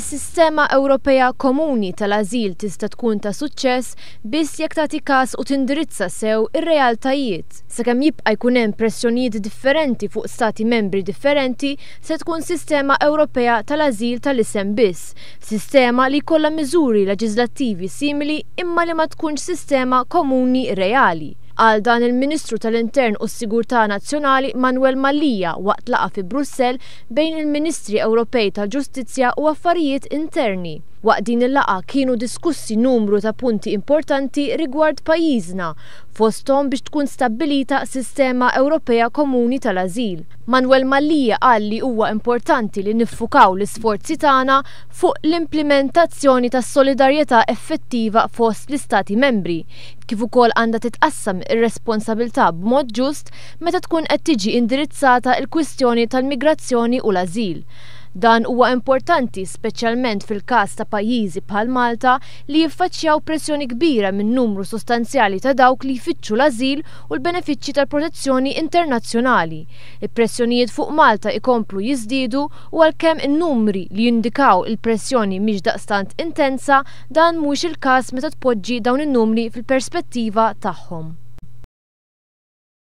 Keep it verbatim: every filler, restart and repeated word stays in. Is-sistema Ewropea Komuni tal-Ażil tista' tkun ta' suċċess biss jekk tagħti każ u tindirizza sew ir-realtajiet. Sakemm jibqa' jkun hemm pressjonijiet differenti fuq stati membri differenti, se tkun sistema Ewropea tal-Ażil tal-isem biss, sistema li jkollha miżuri leġislattivi simili imma li ma tkunx sistema komuni reali. Għal dan il-Ministru tal-Intern u s-Sigurtà Nazzjonali Manuel Mallia waqt laqa fi Brussell bejn il-Ministri Ewropej tal-Ġustizzja u Affarijiet Interni. Waqt din il-laqa kienu diskussi numru ta' punti importanti rigward pajjiżna, fosthom biex tkun stabbilita sistema Ewropea Komuni tal-Ażil. Manuel Mallia qal li huwa importanti li niffukaw l-isforzi tagħna fuq l-implementazzjoni tas-solidarjetà effettiva fost l-Istati membri, kif ukoll għandha titqassam ir-responsabilità b'mod ġust meta tkun qed tiġi indirizzata l-kwistjoni tal-migrazzjoni u l-ażil. Dan huwa importanti speċjalment fil-każ ta' pajjiżi bħal Malta li jiffaċċjaw pressjoni kbira minn numru sostanzjali ta' dawk li jfittxu l-ażil u l-benefiċċji tal-protezzjoni internazzjonali. Il-pressjonijiet fuq Malta ikomplu jiżdiedu u għalkemm in-numri li jindikaw il-pressjoni mhix daqstant intensa, dan mhuwiex il-każ meta tpoġġi dawn in-numri fil-perspettiva tagħhom.